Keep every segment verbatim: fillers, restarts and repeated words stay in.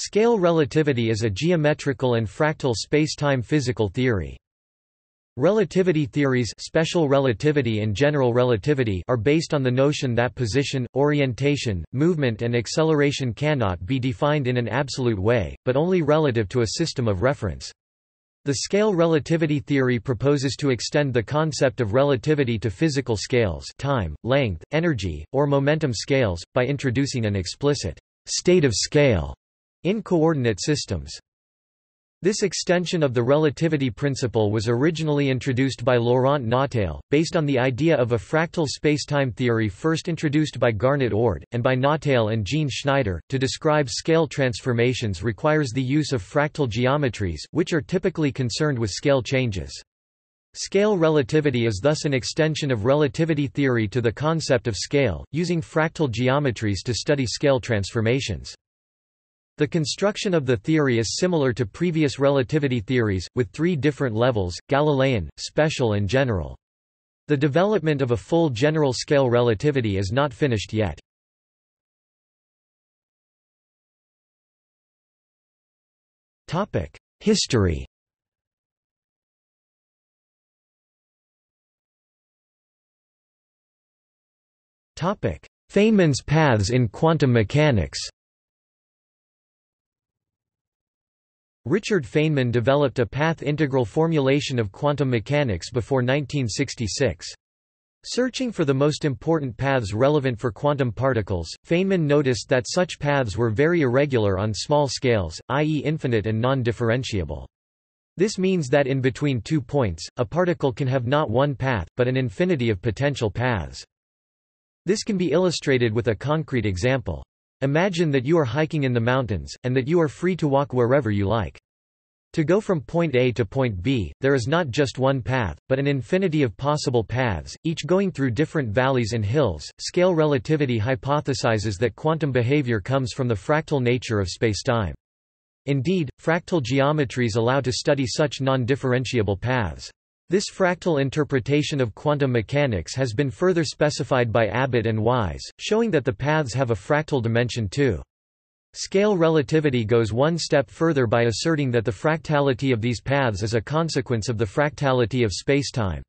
Scale relativity is a geometrical and fractal spacetime physical theory. Relativity theories, special relativity and general relativity, are based on the notion that position, orientation, movement and acceleration cannot be defined in an absolute way, but only relative to a system of reference. The scale relativity theory proposes to extend the concept of relativity to physical scales, time, length, energy, or momentum scales, by introducing an explicit state of scale in coordinate systems. This extension of the relativity principle was originally introduced by Laurent Nottale, based on the idea of a fractal spacetime theory first introduced by Garnet Ord, and by Nottale and Jean Schneider. To describe scale transformations requires the use of fractal geometries, which are typically concerned with scale changes. Scale relativity is thus an extension of relativity theory to the concept of scale, using fractal geometries to study scale transformations. The construction of the theory is similar to previous relativity theories, with three different levels: Galilean, special and general. The development of a full general scale relativity is not finished yet. History. Feynman's paths in quantum mechanics. Richard Feynman developed a path-integral formulation of quantum mechanics before nineteen sixty-six. Searching for the most important paths relevant for quantum particles, Feynman noticed that such paths were very irregular on small scales, that is infinite and non-differentiable. This means that in between two points, a particle can have not one path, but an infinity of potential paths. This can be illustrated with a concrete example. Imagine that you are hiking in the mountains, and that you are free to walk wherever you like. To go from point A to point B, there is not just one path, but an infinity of possible paths, each going through different valleys and hills. Scale relativity hypothesizes that quantum behavior comes from the fractal nature of spacetime. Indeed, fractal geometries allow to study such non-differentiable paths. This fractal interpretation of quantum mechanics has been further specified by Abbott and Wise, showing that the paths have a fractal dimension too. Scale relativity goes one step further by asserting that the fractality of these paths is a consequence of the fractality of spacetime.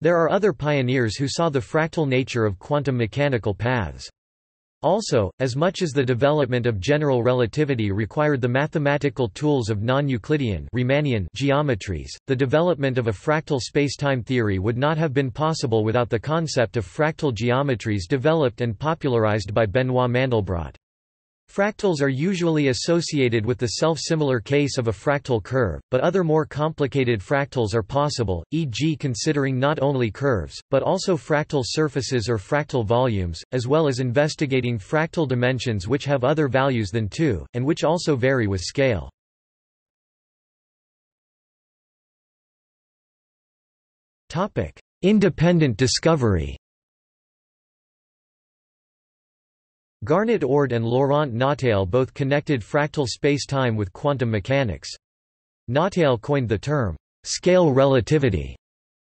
There are other pioneers who saw the fractal nature of quantum mechanical paths. Also, as much as the development of general relativity required the mathematical tools of non-Euclidean (Riemannian) geometries, the development of a fractal spacetime theory would not have been possible without the concept of fractal geometries developed and popularized by Benoit Mandelbrot. Fractals are usually associated with the self-similar case of a fractal curve, but other more complicated fractals are possible, for example considering not only curves, but also fractal surfaces or fractal volumes, as well as investigating fractal dimensions which have other values than two, and which also vary with scale. Independent discovery. Garnet Ord and Laurent Nottale both connected fractal spacetime with quantum mechanics. Nottale coined the term, scale relativity,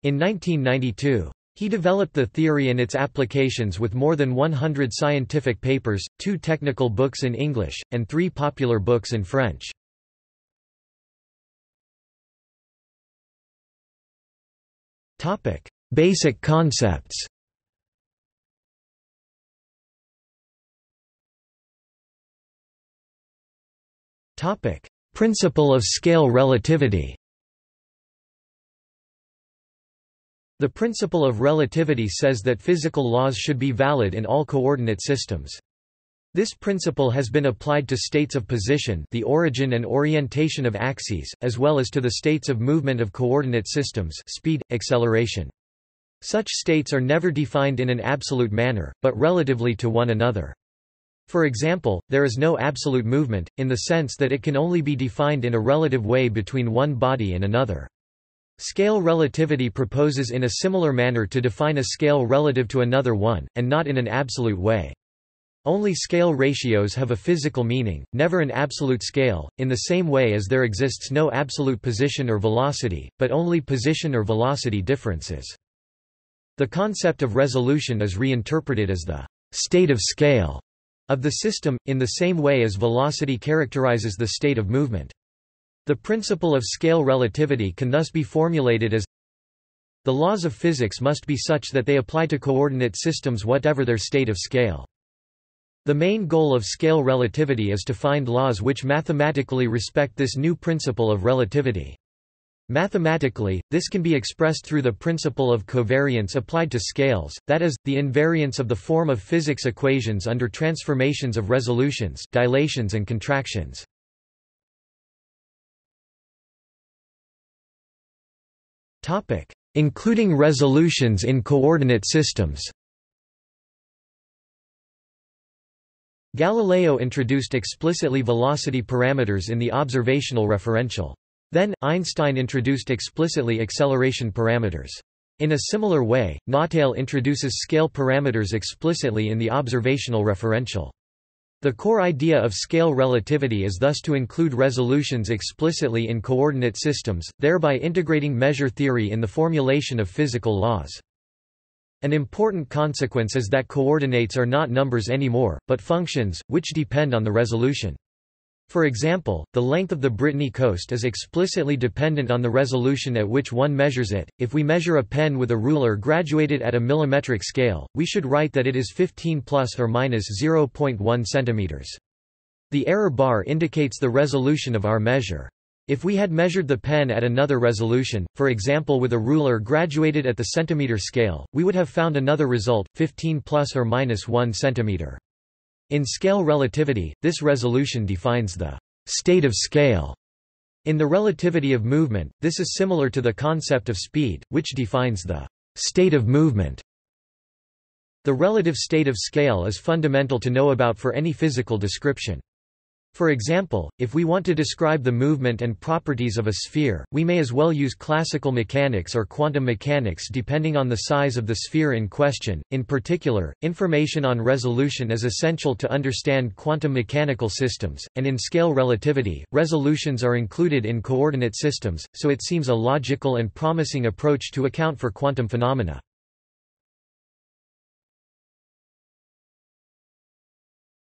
in nineteen ninety-two. He developed the theory and its applications with more than one hundred scientific papers, two technical books in English, and three popular books in French. Basic concepts. Topic: Principle of scale relativity. The principle of relativity says that physical laws should be valid in all coordinate systems. This principle has been applied to states of position, the origin and orientation of axes, as well as to the states of movement of coordinate systems, speed, acceleration. Such states are never defined in an absolute manner, but relatively to one another. For example, there is no absolute movement, in the sense that it can only be defined in a relative way between one body and another. Scale relativity proposes in a similar manner to define a scale relative to another one, and not in an absolute way. Only scale ratios have a physical meaning, never an absolute scale, in the same way as there exists no absolute position or velocity, but only position or velocity differences. The concept of resolution is reinterpreted as the state of scale, of the system, in the same way as velocity characterizes the state of movement. The principle of scale relativity can thus be formulated as: the laws of physics must be such that they apply to coordinate systems whatever their state of scale. The main goal of scale relativity is to find laws which mathematically respect this new principle of relativity. Mathematically, this can be expressed through the principle of covariance applied to scales, that is, the invariance of the form of physics equations under transformations of resolutions, dilations and contractions. Topic: including resolutions in coordinate systems. Galileo introduced explicitly velocity parameters in the observational referential. Then, Einstein introduced explicitly acceleration parameters. In a similar way, Nottale introduces scale parameters explicitly in the observational referential. The core idea of scale relativity is thus to include resolutions explicitly in coordinate systems, thereby integrating measure theory in the formulation of physical laws. An important consequence is that coordinates are not numbers anymore, but functions, which depend on the resolution. For example, the length of the Brittany coast is explicitly dependent on the resolution at which one measures it. If we measure a pen with a ruler graduated at a millimetric scale, we should write that it is fifteen plus or minus zero point one centimeters. The error bar indicates the resolution of our measure. If we had measured the pen at another resolution, for example with a ruler graduated at the centimeter scale, we would have found another result, fifteen plus or minus one centimeter. In scale relativity, this resolution defines the state of scale. In the relativity of movement, this is similar to the concept of speed, which defines the state of movement. The relative state of scale is fundamental to know about for any physical description. For example, if we want to describe the movement and properties of a sphere, we may as well use classical mechanics or quantum mechanics depending on the size of the sphere in question. In particular, information on resolution is essential to understand quantum mechanical systems, and in scale relativity, resolutions are included in coordinate systems, so it seems a logical and promising approach to account for quantum phenomena.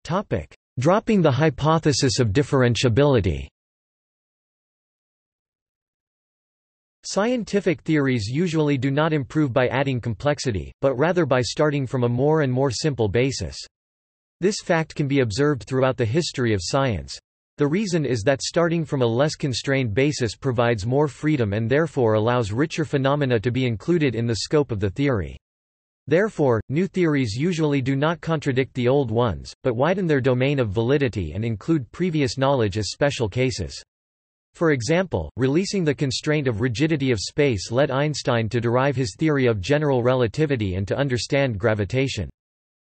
Topic: dropping the hypothesis of differentiability. Scientific theories usually do not improve by adding complexity, but rather by starting from a more and more simple basis. This fact can be observed throughout the history of science. The reason is that starting from a less constrained basis provides more freedom and therefore allows richer phenomena to be included in the scope of the theory. Therefore, new theories usually do not contradict the old ones, but widen their domain of validity and include previous knowledge as special cases. For example, releasing the constraint of rigidity of space led Einstein to derive his theory of general relativity and to understand gravitation.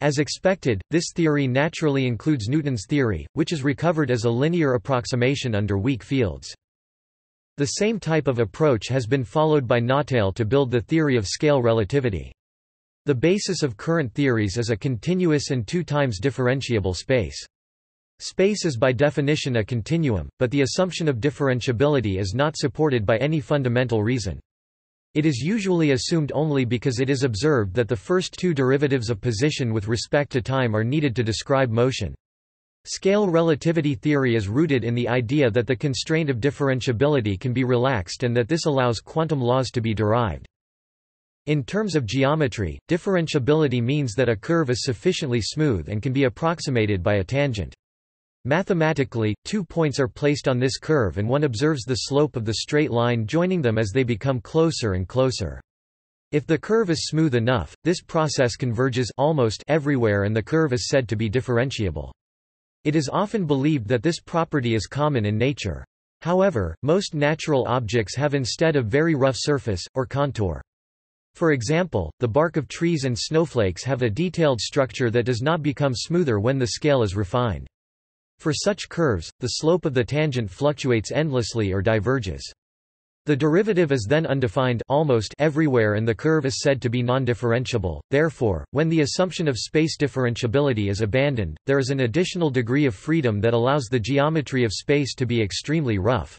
As expected, this theory naturally includes Newton's theory, which is recovered as a linear approximation under weak fields. The same type of approach has been followed by Nottale to build the theory of scale relativity. The basis of current theories is a continuous and two times differentiable space. Space is by definition a continuum, but the assumption of differentiability is not supported by any fundamental reason. It is usually assumed only because it is observed that the first two derivatives of position with respect to time are needed to describe motion. Scale relativity theory is rooted in the idea that the constraint of differentiability can be relaxed and that this allows quantum laws to be derived. In terms of geometry, differentiability means that a curve is sufficiently smooth and can be approximated by a tangent. Mathematically, two points are placed on this curve and one observes the slope of the straight line joining them as they become closer and closer. If the curve is smooth enough, this process converges almost everywhere and the curve is said to be differentiable. It is often believed that this property is common in nature. However, most natural objects have instead a very rough surface, or contour. For example, the bark of trees and snowflakes have a detailed structure that does not become smoother when the scale is refined. For such curves, the slope of the tangent fluctuates endlessly or diverges. The derivative is then undefined almost everywhere and the curve is said to be non-differentiable. Therefore, when the assumption of space differentiability is abandoned, there is an additional degree of freedom that allows the geometry of space to be extremely rough.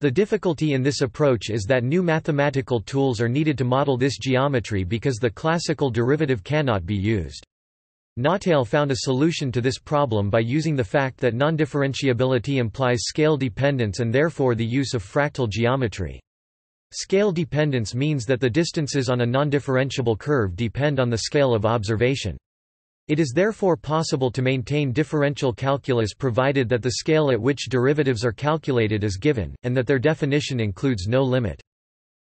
The difficulty in this approach is that new mathematical tools are needed to model this geometry because the classical derivative cannot be used. Nottale found a solution to this problem by using the fact that non-differentiability implies scale dependence and therefore the use of fractal geometry. Scale dependence means that the distances on a non-differentiable curve depend on the scale of observation. It is therefore possible to maintain differential calculus provided that the scale at which derivatives are calculated is given, and that their definition includes no limit.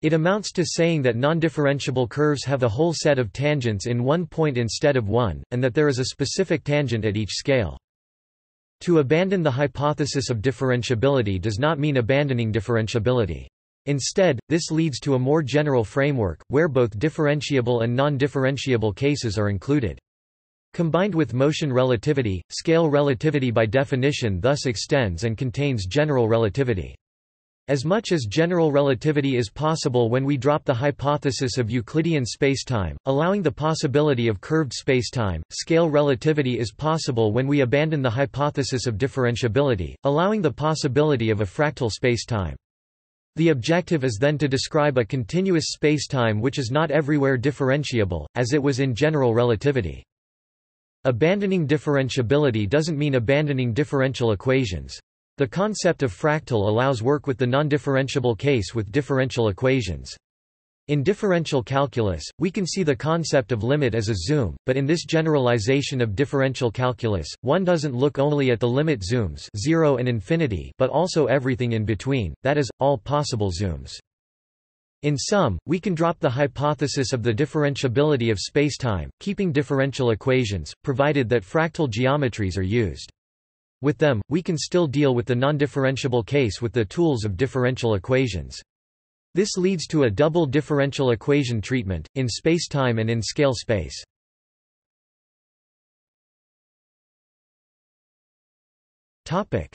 It amounts to saying that non-differentiable curves have a whole set of tangents in one point instead of one, and that there is a specific tangent at each scale. To abandon the hypothesis of differentiability does not mean abandoning differentiability. Instead, this leads to a more general framework, where both differentiable and non-differentiable cases are included. Combined with motion relativity, scale relativity by definition thus extends and contains general relativity. As much as general relativity is possible when we drop the hypothesis of Euclidean spacetime, allowing the possibility of curved spacetime, scale relativity is possible when we abandon the hypothesis of differentiability, allowing the possibility of a fractal spacetime. The objective is then to describe a continuous spacetime which is not everywhere differentiable, as it was in general relativity. Abandoning differentiability doesn't mean abandoning differential equations. The concept of fractal allows work with the non-differentiable case with differential equations. In differential calculus, we can see the concept of limit as a zoom, but in this generalization of differential calculus, one doesn't look only at the limit zooms zero and infinity, but also everything in between, that is, all possible zooms. In sum, we can drop the hypothesis of the differentiability of spacetime, keeping differential equations, provided that fractal geometries are used. With them, we can still deal with the non-differentiable case with the tools of differential equations. This leads to a double differential equation treatment, in spacetime and in scale space. Fractal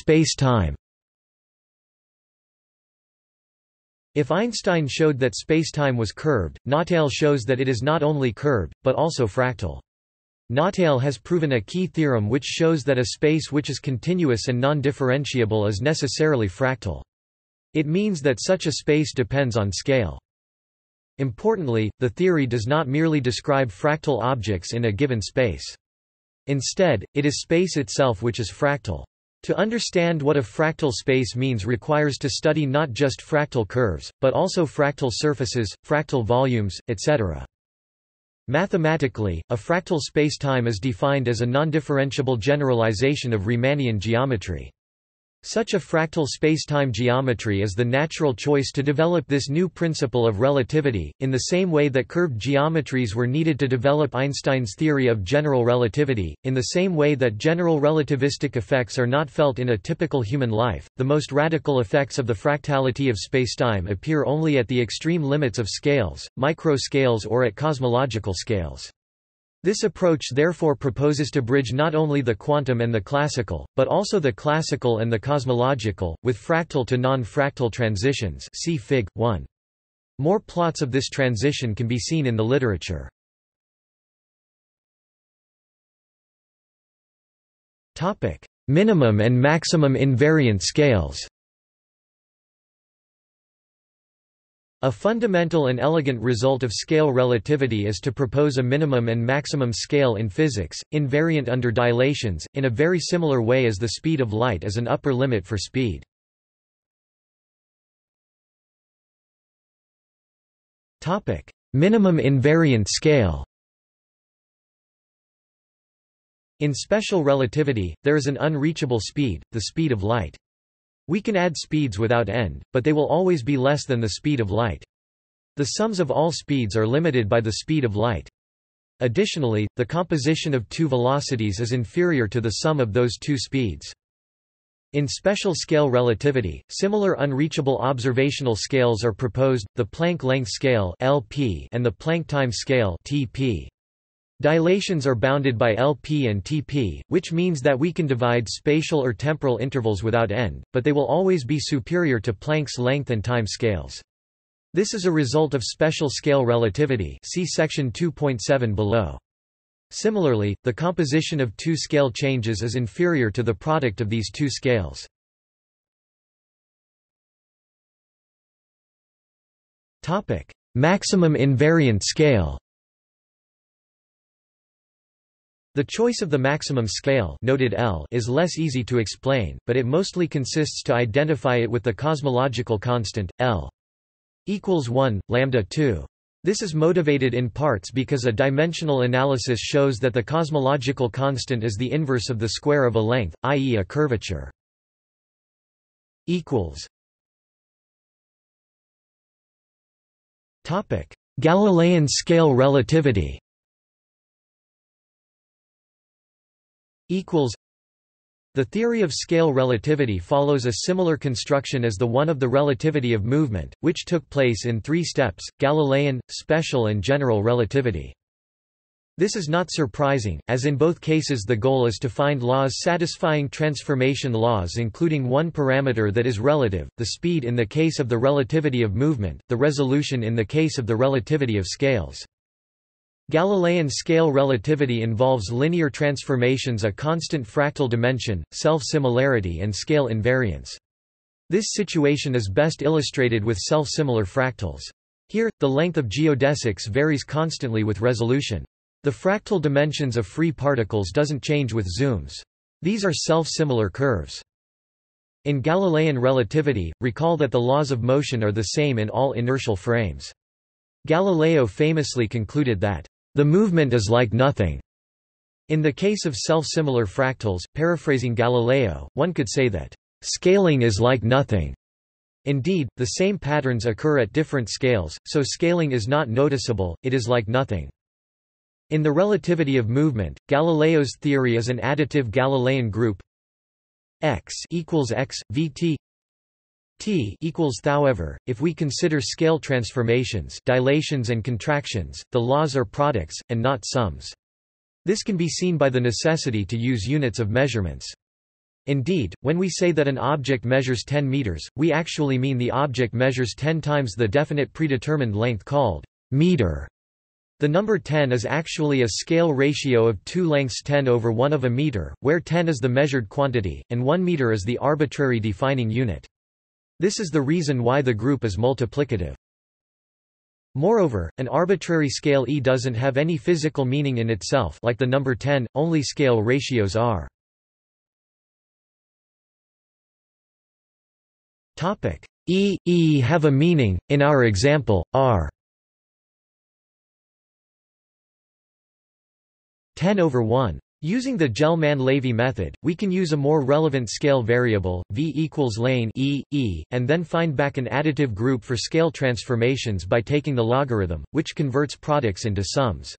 spacetime. If Einstein showed that spacetime was curved, Nottale shows that it is not only curved, but also fractal. Nottale has proven a key theorem which shows that a space which is continuous and non-differentiable is necessarily fractal. It means that such a space depends on scale. Importantly, the theory does not merely describe fractal objects in a given space. Instead, it is space itself which is fractal. To understand what a fractal space means requires to study not just fractal curves, but also fractal surfaces, fractal volumes, et cetera. Mathematically, a fractal spacetime is defined as a non-differentiable generalization of Riemannian geometry. Such a fractal spacetime geometry is the natural choice to develop this new principle of relativity, in the same way that curved geometries were needed to develop Einstein's theory of general relativity, in the same way that general relativistic effects are not felt in a typical human life. The most radical effects of the fractality of spacetime appear only at the extreme limits of scales, microscales, or at cosmological scales. This approach therefore proposes to bridge not only the quantum and the classical, but also the classical and the cosmological, with fractal to non-fractal transitions. See Fig one. More plots of this transition can be seen in the literature. Topic: Minimum and maximum invariant scales. A fundamental and elegant result of scale relativity is to propose a minimum and maximum scale in physics, invariant under dilations, in a very similar way as the speed of light is an upper limit for speed. Topic: Minimum invariant scale. In special relativity, there is an unreachable speed, the speed of light. We can add speeds without end, but they will always be less than the speed of light. The sums of all speeds are limited by the speed of light. Additionally, the composition of two velocities is inferior to the sum of those two speeds. In special scale relativity, similar unreachable observational scales are proposed, the Planck length scale (L P) and the Planck time scale (T P). Dilations are bounded by L P and T P, which means that we can divide spatial or temporal intervals without end, but they will always be superior to Planck's length and time scales. This is a result of special scale relativity. See section two point seven below. Similarly, the composition of two scale changes is inferior to the product of these two scales. Topic: Maximum invariant scale. The choice of the maximum scale, noted L, is less easy to explain, but it mostly consists to identify it with the cosmological constant L equals one lambda two. This is motivated in parts because a dimensional analysis shows that the cosmological constant is the inverse of the square of a length, that is, a curvature. Equals. Topic: Galilean scale relativity. Equals. The theory of scale relativity follows a similar construction as the one of the relativity of movement, which took place in three steps: Galilean, special and general relativity. This is not surprising, as in both cases the goal is to find laws satisfying transformation laws, including one parameter that is relative, the speed in the case of the relativity of movement, the resolution in the case of the relativity of scales. Galilean scale relativity involves linear transformations, a constant fractal dimension, self-similarity and scale invariance. This situation is best illustrated with self-similar fractals. Here, the length of geodesics varies constantly with resolution. The fractal dimensions of free particles doesn't change with zooms. These are self-similar curves. In Galilean relativity, recall that the laws of motion are the same in all inertial frames. Galileo famously concluded that the movement is like nothing. In the case of self-similar fractals, paraphrasing Galileo, one could say that scaling is like nothing. Indeed, the same patterns occur at different scales, so scaling is not noticeable, it is like nothing. In the relativity of movement, Galileo's theory is an additive Galilean group. X equals x, vt. T equals however, if we consider scale transformations, dilations and contractions, the laws are products, and not sums. This can be seen by the necessity to use units of measurements. Indeed, when we say that an object measures ten meters, we actually mean the object measures ten times the definite predetermined length called meter. The number ten is actually a scale ratio of two lengths, ten over one of a meter, where ten is the measured quantity, and one meter is the arbitrary defining unit. This is the reason why the group is multiplicative. Moreover, an arbitrary scale E doesn't have any physical meaning in itself, like the number ten, only scale ratios are. Topic: E, E have a meaning, in our example, R ten over one. Using the Gell-Mann-Levy method, we can use a more relevant scale variable, v equals ln e, e, and then find back an additive group for scale transformations by taking the logarithm, which converts products into sums.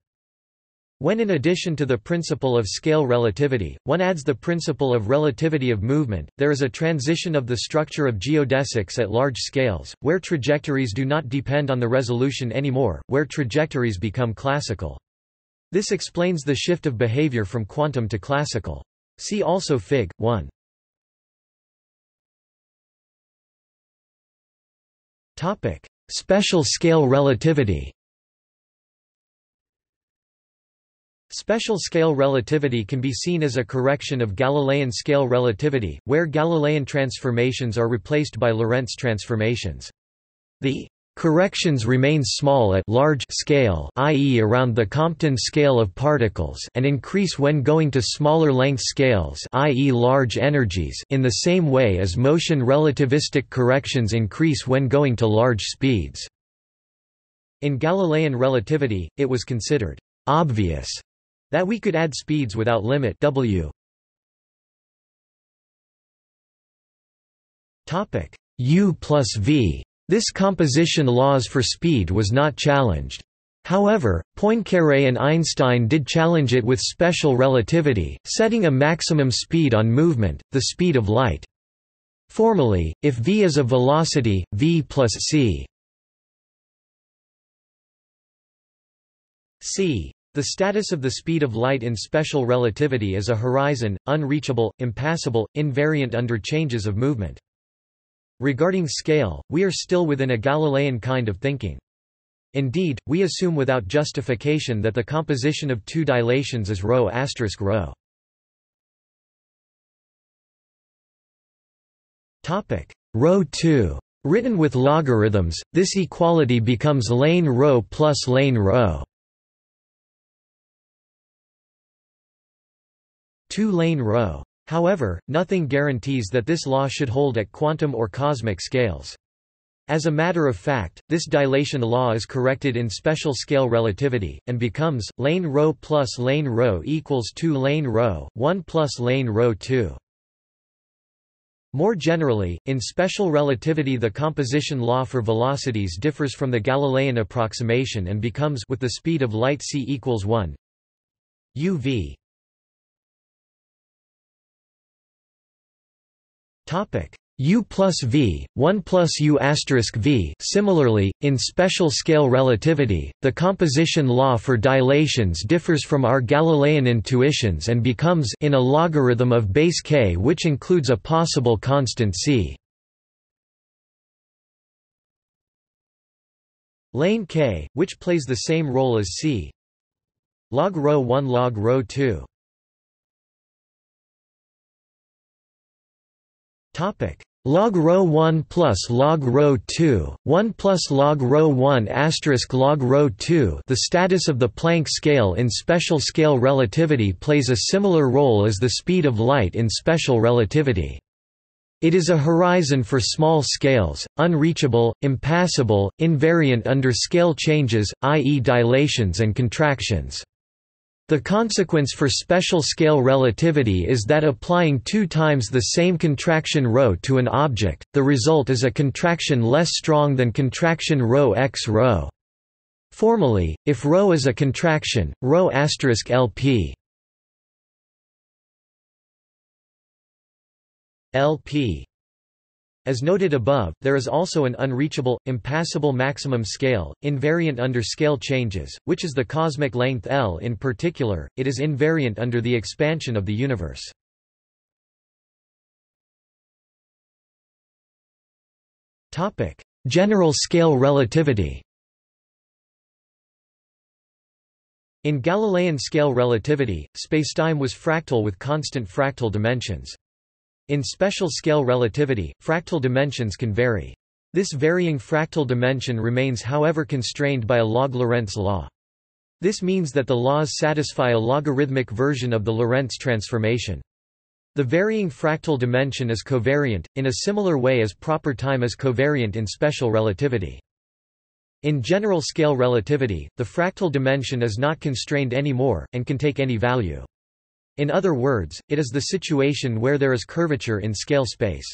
When in addition to the principle of scale relativity, one adds the principle of relativity of movement, there is a transition of the structure of geodesics at large scales, where trajectories do not depend on the resolution anymore, where trajectories become classical. This explains the shift of behavior from quantum to classical. See also Fig. one. Topic: Special scale relativity. Special scale relativity can be seen as a correction of Galilean scale relativity, where Galilean transformations are replaced by Lorentz transformations. The corrections remain small at large scale, that is around the Compton scale of particles, and increase when going to smaller length scales, that is large energies, in the same way as motion relativistic corrections increase when going to large speeds. In Galilean relativity, it was considered obvious that we could add speeds without limit w. Topic: u plus v. This composition laws for speed was not challenged. However, Poincaré and Einstein did challenge it with special relativity, setting a maximum speed on movement, the speed of light. Formally, if v is a velocity, v plus c c. The status of the speed of light in special relativity is a horizon, unreachable, impassable, invariant under changes of movement. Regarding scale, we are still within a Galilean kind of thinking. Indeed, we assume without justification that the composition of two dilations is ρ asterisk ρ. Topic: ρ two. Written with logarithms, this equality becomes ln ρ plus ln ρ. two-lane row. However, nothing guarantees that this law should hold at quantum or cosmic scales. As a matter of fact, this dilation law is corrected in special scale relativity, and becomes, lane row plus lane row equals two lane row, one plus lane row two. More generally, in special relativity the composition law for velocities differs from the Galilean approximation and becomes with the speed of light c equals one u v. U plus V, one plus U asterisk V. Similarly, in special scale relativity, the composition law for dilations differs from our Galilean intuitions and becomes in a logarithm of base k which includes a possible constant c. Lane k, which plays the same role as c. Log rho one log rho two. Log rho one plus log rho two, one plus log rho one asterisk log rho two. The status of the Planck scale in special scale relativity plays a similar role as the speed of light in special relativity. It is a horizon for small scales, unreachable, impassable, invariant under scale changes, that is dilations and contractions. The consequence for special scale relativity is that applying two times the same contraction ρ to an object, the result is a contraction less strong than contraction ρ x ρ. Formally, if ρ is a contraction, ρ asterisk Lp Lp. As noted above, there is also an unreachable, impassable maximum scale, invariant under scale changes, which is the cosmic length L. In particular, it is invariant under the expansion of the universe. General scale relativity. In Galilean scale relativity, spacetime was fractal with constant fractal dimensions. In special scale relativity, fractal dimensions can vary. This varying fractal dimension remains however constrained by a log-Lorentz law. This means that the laws satisfy a logarithmic version of the Lorentz transformation. The varying fractal dimension is covariant, in a similar way as proper time is covariant in special relativity. In general scale relativity, the fractal dimension is not constrained anymore, and can take any value. In other words, it is the situation where there is curvature in scale space.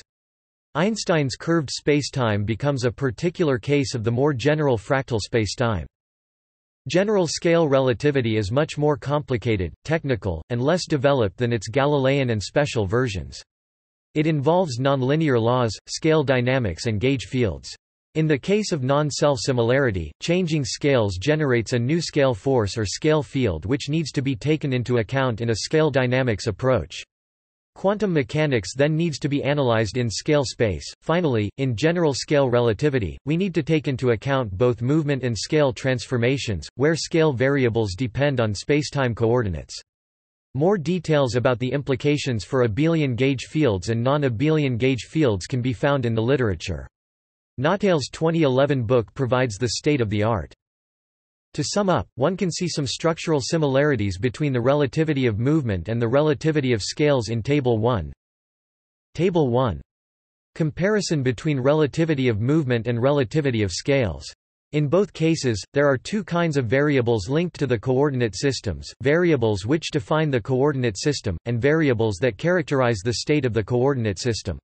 Einstein's curved spacetime becomes a particular case of the more general fractal spacetime. General scale relativity is much more complicated, technical, and less developed than its Galilean and special versions. It involves nonlinear laws, scale dynamics, and gauge fields. In the case of non-self-similarity, changing scales generates a new scale force or scale field which needs to be taken into account in a scale dynamics approach. Quantum mechanics then needs to be analyzed in scale space. Finally, in general scale relativity, we need to take into account both movement and scale transformations, where scale variables depend on spacetime coordinates. More details about the implications for abelian gauge fields and non-abelian gauge fields can be found in the literature. Nottale's twenty eleven book provides the state of the art. To sum up, one can see some structural similarities between the relativity of movement and the relativity of scales in Table one. Table one. Comparison between relativity of movement and relativity of scales. In both cases, there are two kinds of variables linked to the coordinate systems, variables which define the coordinate system, and variables that characterize the state of the coordinate system.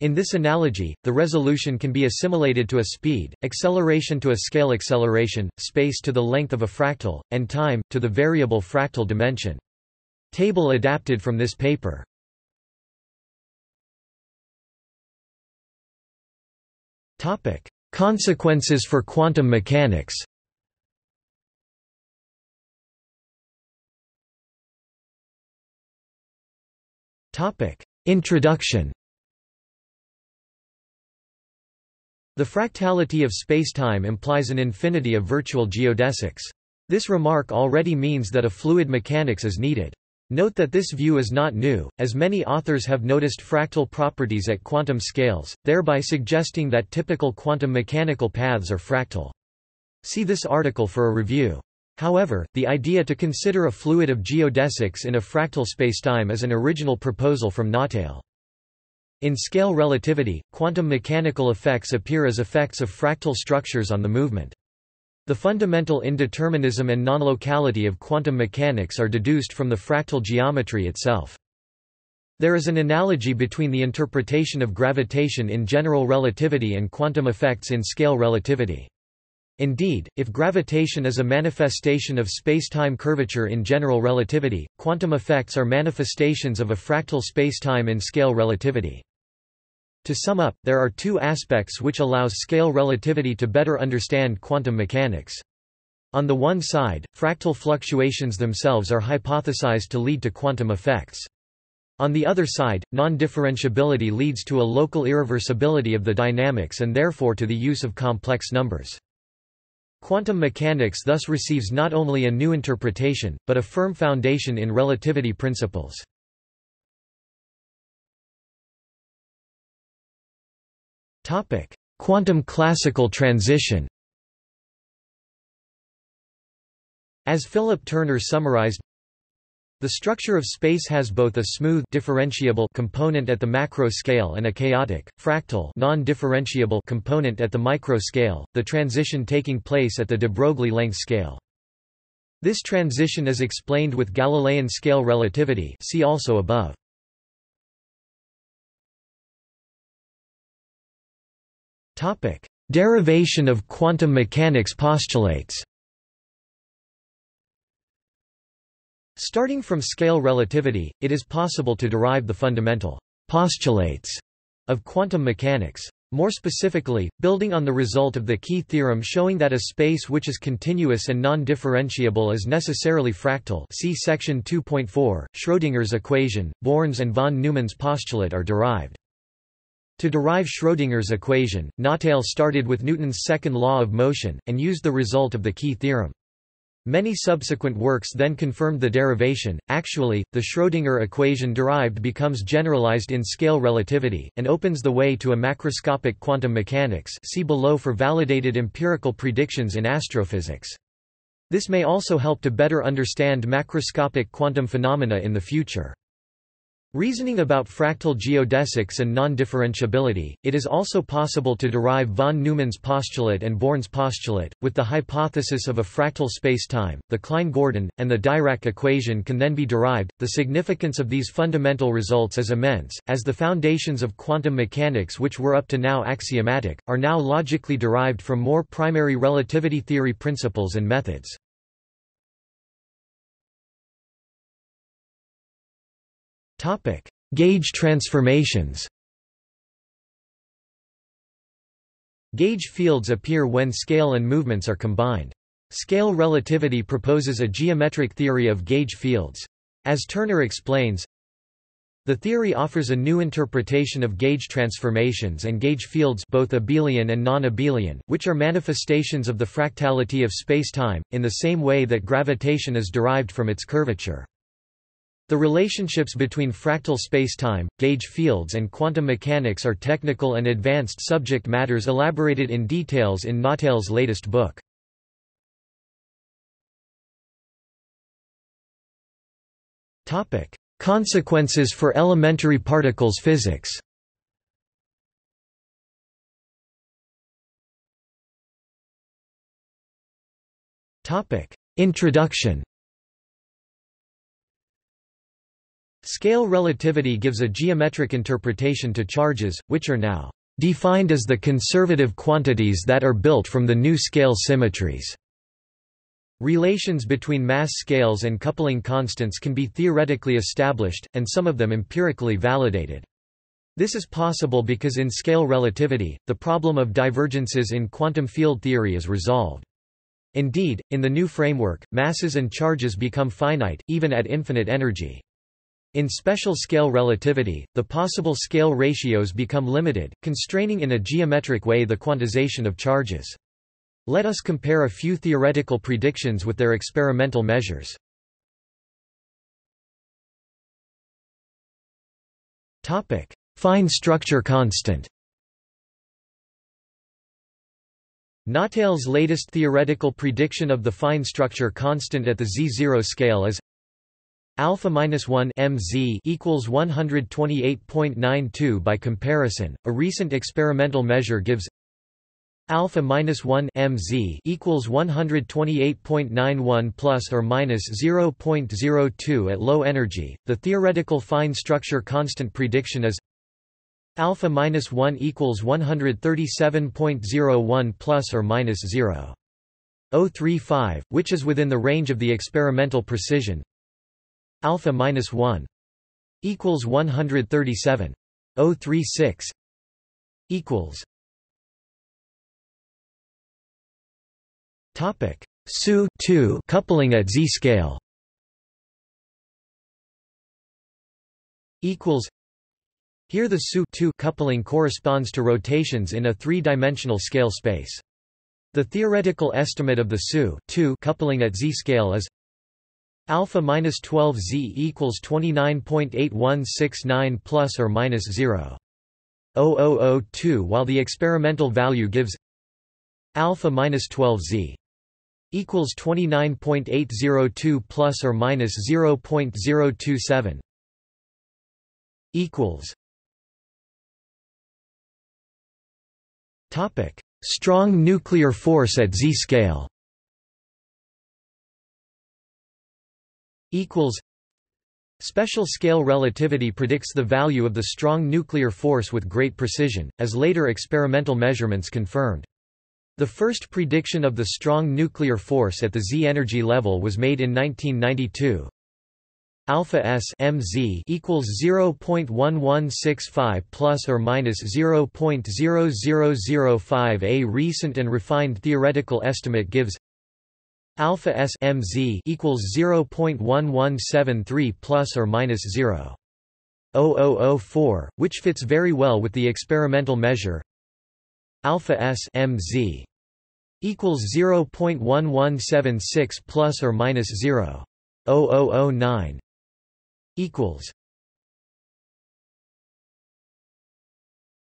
In this analogy, the resolution can be assimilated to a speed, acceleration to a scale acceleration, space to the length of a fractal, and time, to the variable fractal dimension. Table adapted from this paper. Consequences for quantum mechanics. Introduction. The fractality of spacetime implies an infinity of virtual geodesics. This remark already means that a fluid mechanics is needed. Note that this view is not new, as many authors have noticed fractal properties at quantum scales, thereby suggesting that typical quantum mechanical paths are fractal. See this article for a review. However, the idea to consider a fluid of geodesics in a fractal spacetime is an original proposal from Nottale. In scale relativity, quantum mechanical effects appear as effects of fractal structures on the movement. The fundamental indeterminism and nonlocality of quantum mechanics are deduced from the fractal geometry itself. There is an analogy between the interpretation of gravitation in general relativity and quantum effects in scale relativity. Indeed, if gravitation is a manifestation of spacetime curvature in general relativity, quantum effects are manifestations of a fractal spacetime in scale relativity. To sum up, there are two aspects which allows scale relativity to better understand quantum mechanics. On the one side, fractal fluctuations themselves are hypothesized to lead to quantum effects. On the other side, non-differentiability leads to a local irreversibility of the dynamics and therefore to the use of complex numbers. Quantum mechanics thus receives not only a new interpretation, but a firm foundation in relativity principles. Quantum classical transition. As Philip Turner summarized, the structure of space has both a smooth differentiable component at the macro scale and a chaotic, fractal non-differentiable component at the micro scale, the transition taking place at the de Broglie length scale. This transition is explained with Galilean scale relativity, see also above. Topic: Derivation of quantum mechanics postulates. Starting from scale relativity, it is possible to derive the fundamental postulates of quantum mechanics. More specifically, building on the result of the key theorem showing that a space which is continuous and non-differentiable is necessarily fractal, see section two point four, Schrödinger's equation, Born's and von Neumann's postulate are derived. To derive Schrödinger's equation, Nottale started with Newton's second law of motion, and used the result of the key theorem. Many subsequent works then confirmed the derivation. Actually, the Schrödinger equation derived becomes generalized in scale relativity, and opens the way to a macroscopic quantum mechanics, see below for validated empirical predictions in astrophysics. This may also help to better understand macroscopic quantum phenomena in the future. Reasoning about fractal geodesics and non-differentiability, it is also possible to derive von Neumann's postulate and Born's postulate, with the hypothesis of a fractal spacetime. The Klein-Gordon and the Dirac equation can then be derived. The significance of these fundamental results is immense, as the foundations of quantum mechanics, which were up to now axiomatic, are now logically derived from more primary relativity theory principles and methods. Topic: Gauge transformations. Gauge fields appear when scale and movements are combined. Scale relativity proposes a geometric theory of gauge fields. As Turner explains, the theory offers a new interpretation of gauge transformations and gauge fields, both abelian and non-abelian, which are manifestations of the fractality of spacetime, in the same way that gravitation is derived from its curvature. The relationships between fractal spacetime, gauge fields and quantum mechanics are technical and advanced subject matters elaborated in details in Nottale's latest book. Consequences for elementary particles physics. Introduction. Scale relativity gives a geometric interpretation to charges, which are now defined as the conservative quantities that are built from the new scale symmetries. Relations between mass scales and coupling constants can be theoretically established, and some of them empirically validated. This is possible because in scale relativity, the problem of divergences in quantum field theory is resolved. Indeed, in the new framework, masses and charges become finite, even at infinite energy. In special scale relativity, the possible scale ratios become limited, constraining in a geometric way the quantization of charges. Let us compare a few theoretical predictions with their experimental measures. Topic: Fine structure constant. Nottale's latest theoretical prediction of the fine structure constant at the Z zero scale is alpha minus one mz equals one hundred twenty-eight point nine two. By comparison, a recent experimental measure gives alpha minus one mz equals one hundred twenty-eight point nine one plus or minus zero point zero two at low energy. The theoretical fine structure constant prediction is alpha minus one equals one hundred thirty-seven point zero one plus or minus zero point zero three five, which is within the range of the experimental precision. Alpha minus one equals one hundred thirty-seven point zero three six equals. Topic S U(two) coupling at Z scale equals. Here the S U(two) coupling corresponds to rotations in a three-dimensional scale space. The theoretical estimate of the S U(two) coupling at Z scale is alpha minus twelve z equals twenty-nine point eight one six nine plus or minus zero point zero zero zero two, while the experimental value gives alpha minus twelve z equals twenty-nine point eight zero two plus or minus zero point zero two seven equals. Topic: strong nuclear force at Z scale equals. Special scale relativity predicts the value of the strong nuclear force with great precision, as later experimental measurements confirmed. The first prediction of the strong nuclear force at the Z energy level was made in nineteen ninety-two. Alpha s mz equals zero point one one six five plus or minus zero point zero zero zero five. A recent and refined theoretical estimate gives alpha s mz equals zero point one one seven three plus or minus zero point zero zero zero four, which fits very well with the experimental measure alpha s mz equals zero point one one seven six plus or minus zero point zero zero zero nine equals.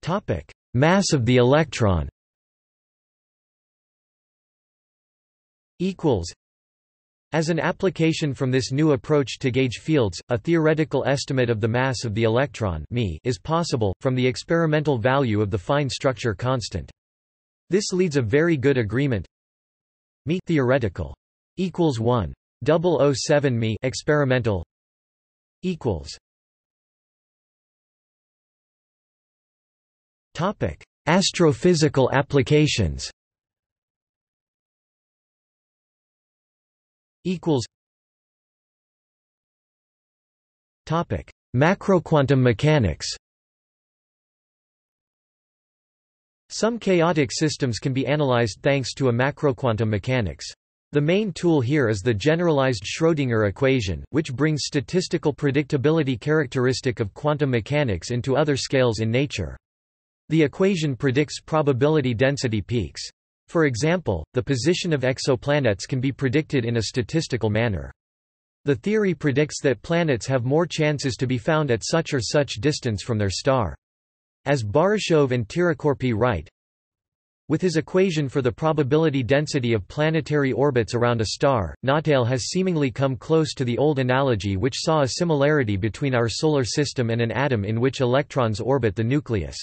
Topic: mass of the electron equals. As an application from this new approach to gauge fields, a theoretical estimate of the mass of the electron μ is possible, from the experimental value of the fine structure constant. This leads a very good agreement. μ theoretical equals one point zero zero seven μ experimental equals. Topic: astrophysical applications equals. Topic: macroquantum mechanics. Some chaotic systems can be analyzed thanks to a macroquantum mechanics. The main tool here is the generalized Schrödinger equation, which brings statistical predictability characteristic of quantum mechanics into other scales in nature. The equation predicts probability density peaks. For example, the position of exoplanets can be predicted in a statistical manner. The theory predicts that planets have more chances to be found at such or such distance from their star. As Baryshev and Teerikorpi write, with his equation for the probability density of planetary orbits around a star, Nottale has seemingly come close to the old analogy which saw a similarity between our solar system and an atom in which electrons orbit the nucleus.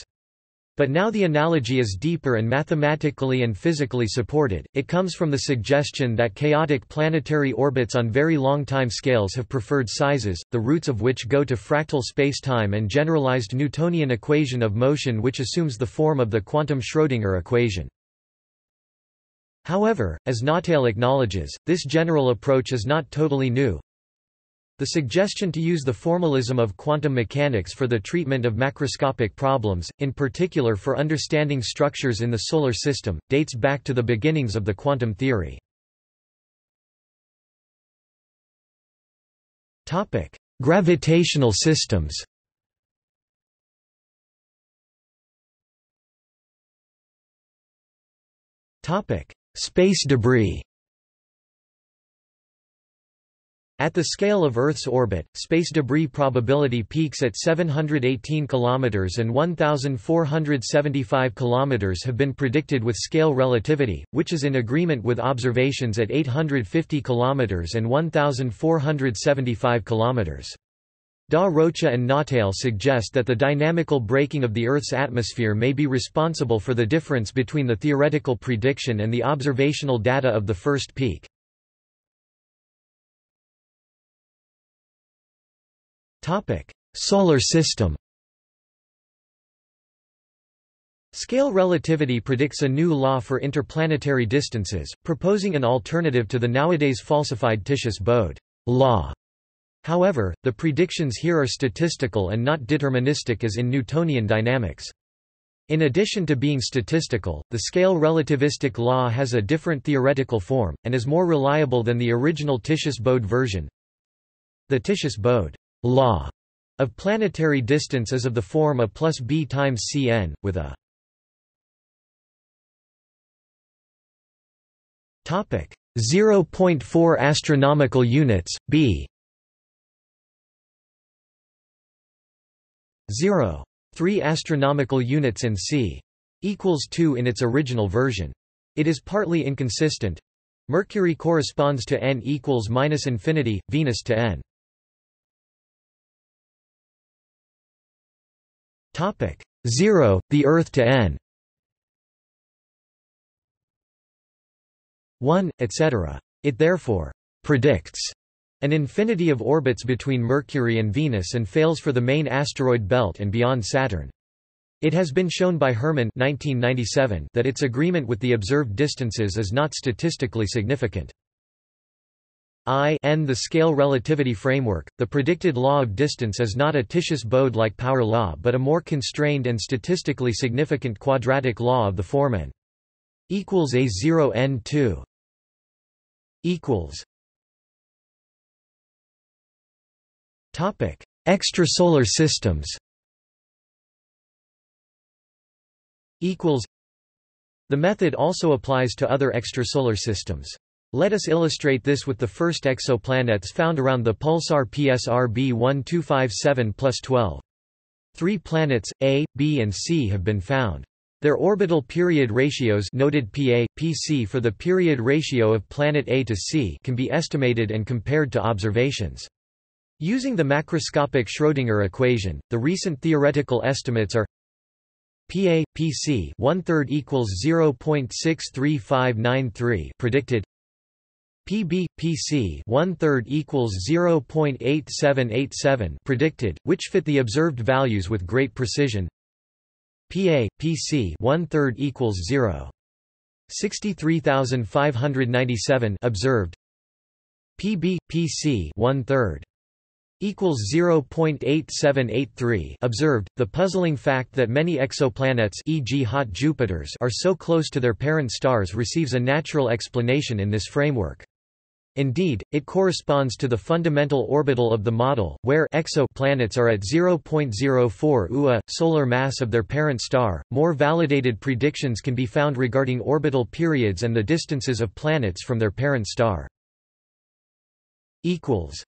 But now the analogy is deeper and mathematically and physically supported. It comes from the suggestion that chaotic planetary orbits on very long time scales have preferred sizes, the roots of which go to fractal spacetime, and generalized Newtonian equation of motion which assumes the form of the quantum Schrödinger equation. However, as Nottale acknowledges, this general approach is not totally new. The suggestion to use the formalism of quantum mechanics for the treatment of macroscopic problems, in particular for understanding structures in the solar system, dates back to the beginnings of the quantum theory. Topic: gravitational systems. Topic: space debris. At the scale of Earth's orbit, space debris probability peaks at seven hundred eighteen kilometers and one thousand four hundred seventy-five kilometers have been predicted with scale relativity, which is in agreement with observations at eight hundred fifty kilometers and one thousand four hundred seventy-five kilometers. Da Rocha and Nottale suggest that the dynamical breaking of the Earth's atmosphere may be responsible for the difference between the theoretical prediction and the observational data of the first peak. Solar system. Scale relativity predicts a new law for interplanetary distances, proposing an alternative to the nowadays falsified Titius-Bode law. However, the predictions here are statistical and not deterministic as in Newtonian dynamics. In addition to being statistical, the scale relativistic law has a different theoretical form, and is more reliable than the original Titius-Bode version. The Titius-Bode law of planetary distance is of the form A plus B times C N, with a topic zero point four astronomical units, B zero point three astronomical units and C equals two in its original version. It is partly inconsistent. Mercury corresponds to N equals minus infinity, Venus to N. Topic zero, the Earth to N one, et cetera. It therefore predicts an infinity of orbits between Mercury and Venus and fails for the main asteroid belt and beyond Saturn. It has been shown by Hermann nineteen ninety-seven that its agreement with the observed distances is not statistically significant. I n the scale relativity framework, the predicted law of distance is not a Titius-Bode-like power law but a more constrained and statistically significant quadratic law of the form n equals a zero n two equals topic extrasolar systems equals. The method also applies to other extrasolar systems. Let us illustrate this with the first exoplanets found around the pulsar P S R B twelve five seven plus twelve. Three planets, A, B and C, have been found. Their orbital period ratios, noted P A, P C for the period ratio of planet A to C, can be estimated and compared to observations. Using the macroscopic Schrödinger equation, the recent theoretical estimates are P A, P C one third equals zero point six three five nine three predicted, P B, P C one third equals zero point eight seven eight seven predicted, which fit the observed values with great precision. P A, P C one third equals zero point six three five nine seven observed. P B, P C one third equals zero point eight seven eight three observed. The puzzling fact that many exoplanets, for example hot Jupiters, are so close to their parent stars receives a natural explanation in this framework. Indeed, it corresponds to the fundamental orbital of the model, where exoplanets are at zero point zero four U A, solar mass of their parent star. More validated predictions can be found regarding orbital periods and the distances of planets from their parent star. Equals.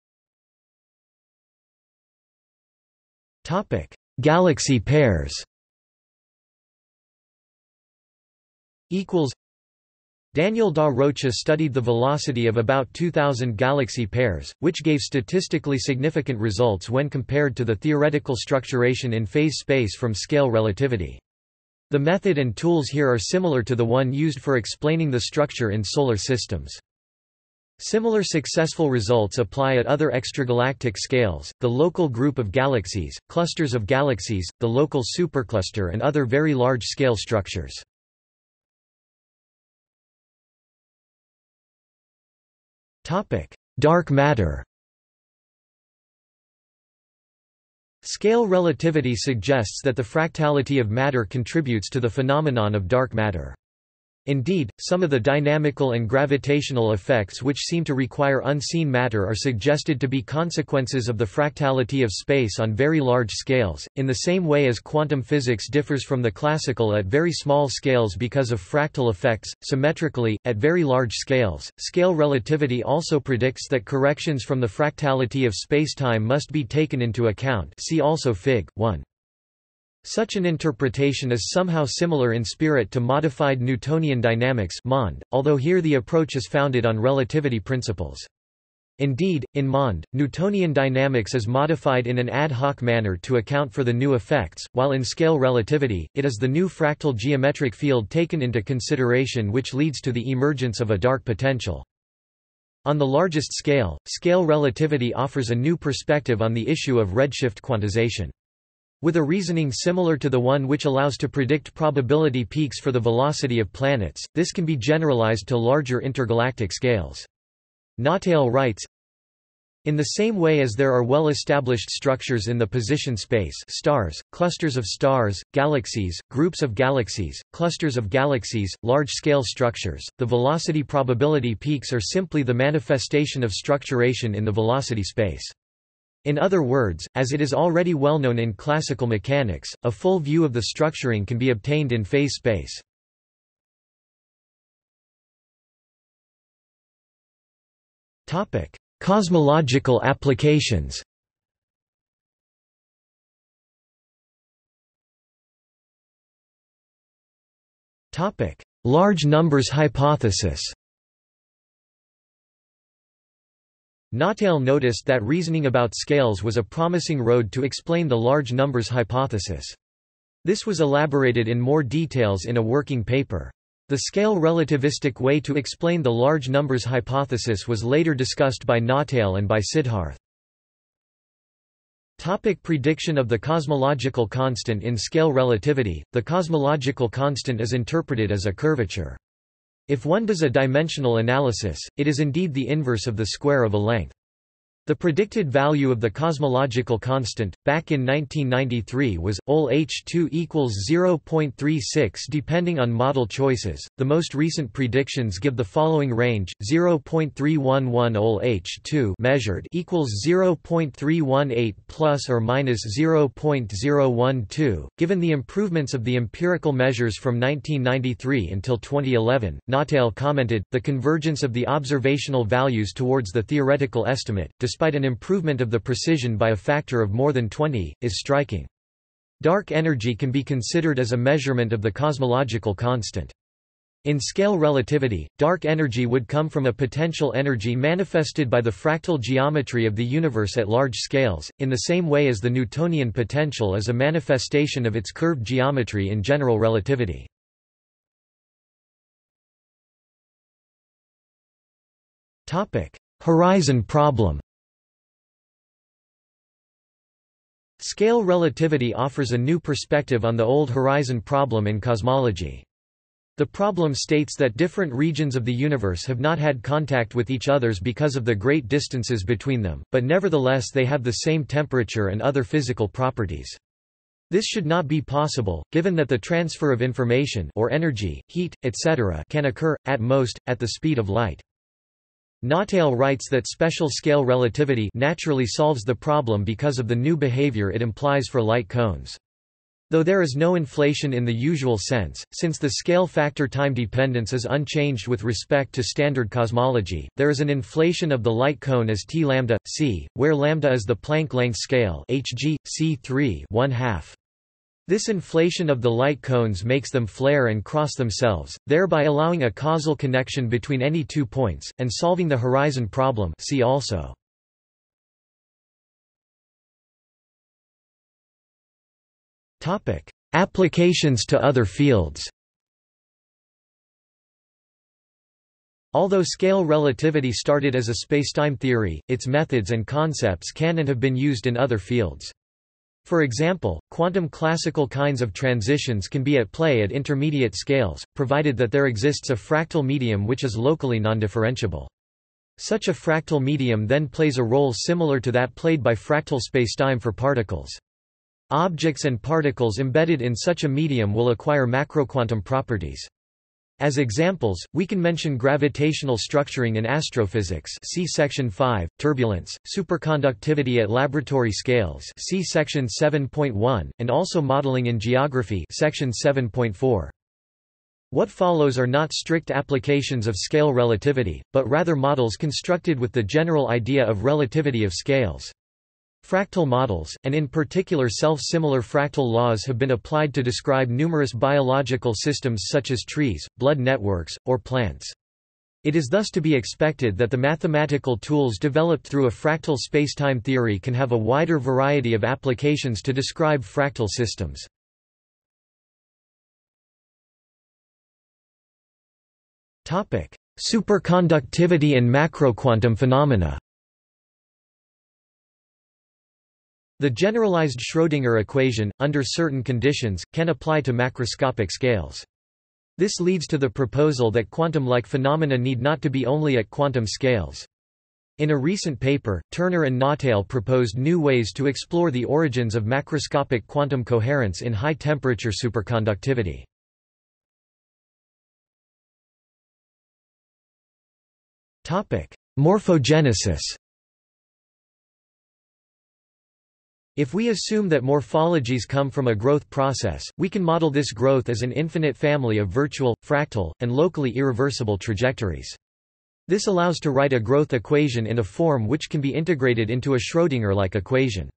Topic: Galaxy pairs. Equals. Daniel da Rocha studied the velocity of about two thousand galaxy pairs, which gave statistically significant results when compared to the theoretical structuration in phase space from scale relativity. The method and tools here are similar to the one used for explaining the structure in solar systems. Similar successful results apply at other extragalactic scales, the local group of galaxies, clusters of galaxies, the local supercluster and other very large-scale structures. Dark matter. Scale relativity suggests that the fractality of matter contributes to the phenomenon of dark matter. Indeed, some of the dynamical and gravitational effects which seem to require unseen matter are suggested to be consequences of the fractality of space on very large scales, in the same way as quantum physics differs from the classical at very small scales because of fractal effects. Symmetrically, at very large scales, scale relativity also predicts that corrections from the fractality of spacetime must be taken into account. See also Fig one. Such an interpretation is somehow similar in spirit to modified Newtonian dynamics (MOND), although here the approach is founded on relativity principles. Indeed, in MOND, Newtonian dynamics is modified in an ad hoc manner to account for the new effects, while in scale relativity, it is the new fractal geometric field taken into consideration which leads to the emergence of a dark potential. On the largest scale, scale relativity offers a new perspective on the issue of redshift quantization. With a reasoning similar to the one which allows to predict probability peaks for the velocity of planets, this can be generalized to larger intergalactic scales. Nottale writes, in the same way as there are well-established structures in the position space, stars, clusters of stars, galaxies, groups of galaxies, clusters of galaxies, large-scale structures, the velocity probability peaks are simply the manifestation of structuration in the velocity space. In other words, as it is already well known in classical mechanics, a full view of the structuring can be obtained in phase space. Topic: Cosmological applications. Topic: Large numbers hypothesis. Nottale noticed that reasoning about scales was a promising road to explain the large numbers hypothesis. This was elaborated in more details in a working paper. The scale relativistic way to explain the large numbers hypothesis was later discussed by Nottale and by Siddharth. Topic: Prediction of the cosmological constant in scale relativity. The cosmological constant is interpreted as a curvature. If one does a dimensional analysis, it is indeed the inverse of the square of a length. The predicted value of the cosmological constant, back in nineteen ninety-three, was O L H two equals zero point three six depending on model choices. The most recent predictions give the following range: zero point three one one O L H two measured equals zero point three one eight plus or minus zero point zero one two. Given the improvements of the empirical measures from nineteen ninety-three until twenty eleven, Nottale commented, the convergence of the observational values towards the theoretical estimate, despite an improvement of the precision by a factor of more than twenty, is striking. Dark energy can be considered as a measurement of the cosmological constant. In scale relativity, dark energy would come from a potential energy manifested by the fractal geometry of the universe at large scales, in the same way as the Newtonian potential is a manifestation of its curved geometry in general relativity. Horizon problem. Scale relativity offers a new perspective on the old horizon problem in cosmology. The problem states that different regions of the universe have not had contact with each other because of the great distances between them, but nevertheless they have the same temperature and other physical properties. This should not be possible, given that the transfer of information or energy, heat, et cetera can occur, at most, at the speed of light. Nottale writes that special scale relativity naturally solves the problem because of the new behavior it implies for light cones. Though there is no inflation in the usual sense, since the scale factor time dependence is unchanged with respect to standard cosmology, there is an inflation of the light cone as T lambda c, where lambda is the Planck length scale Hg C three one half. This inflation of the light cones makes them flare and cross themselves, thereby allowing a causal connection between any two points, and solving the horizon problem. See also. Applications to other fields. Although scale relativity started as a spacetime theory, its methods and concepts can and have been used in other fields. For example, quantum classical kinds of transitions can be at play at intermediate scales, provided that there exists a fractal medium which is locally non-differentiable. Such a fractal medium then plays a role similar to that played by fractal spacetime for particles. Objects and particles embedded in such a medium will acquire macroquantum properties. As examples, we can mention gravitational structuring in astrophysics, see section five, turbulence, superconductivity at laboratory scales, see section seven point one, and also modeling in geography, section seven point four. What follows are not strict applications of scale relativity, but rather models constructed with the general idea of relativity of scales. Fractal models, and in particular self-similar fractal laws, have been applied to describe numerous biological systems such as trees, blood networks, or plants. It is thus to be expected that the mathematical tools developed through a fractal spacetime theory can have a wider variety of applications to describe fractal systems. Superconductivity and macroquantum phenomena. The generalized Schrödinger equation, under certain conditions, can apply to macroscopic scales. This leads to the proposal that quantum-like phenomena need not to be only at quantum scales. In a recent paper, Turner and Nottale proposed new ways to explore the origins of macroscopic quantum coherence in high-temperature superconductivity. Morphogenesis. If we assume that morphologies come from a growth process, we can model this growth as an infinite family of virtual, fractal, and locally irreversible trajectories. This allows to write a growth equation in a form which can be integrated into a Schrödinger-like equation.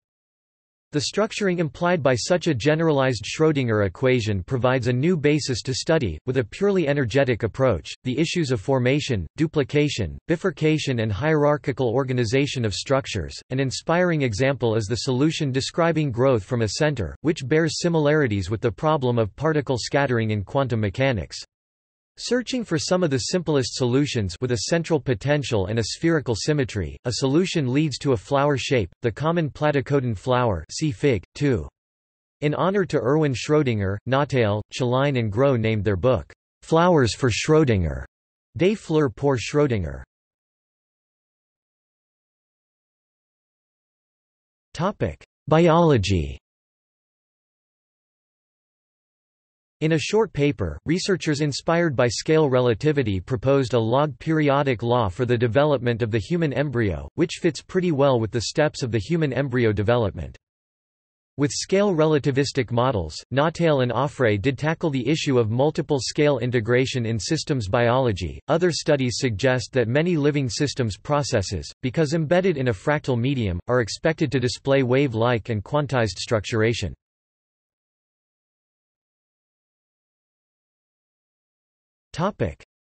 The structuring implied by such a generalized Schrödinger equation provides a new basis to study, with a purely energetic approach, the issues of formation, duplication, bifurcation, and hierarchical organization of structures. An inspiring example is the solution describing growth from a center, which bears similarities with the problem of particle scattering in quantum mechanics. Searching for some of the simplest solutions with a central potential and a spherical symmetry, a solution leads to a flower shape, the common platycodon flower. See Fig. two. In honor to Erwin Schrödinger, Nottale, Chaline, and Groh named their book "Flowers for Schrödinger", Des Fleurs pour Schrödinger. Topic: Biology. In a short paper, researchers inspired by scale relativity proposed a log periodic law for the development of the human embryo, which fits pretty well with the steps of the human embryo development. With scale relativistic models, Nottale and Auffray did tackle the issue of multiple scale integration in systems biology. Other studies suggest that many living systems' processes, because embedded in a fractal medium, are expected to display wave-like and quantized structuration.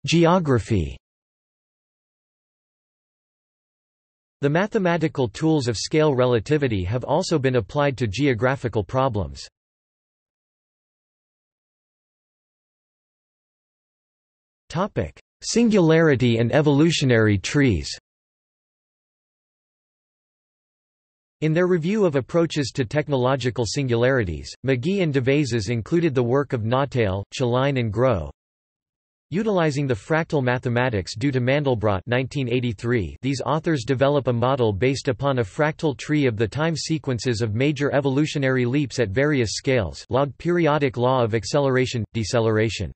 Geography. The mathematical tools of scale relativity have also been applied to geographical problems. Singularity and evolutionary trees. In their review of approaches to technological singularities, Magee and Devezes included the work of Nottale, Chaline, and Groh. Utilizing the fractal mathematics due to Mandelbrot nineteen eighty-three, these authors develop a model based upon a fractal tree of the time sequences of major evolutionary leaps at various scales, log periodic law of acceleration, deceleration.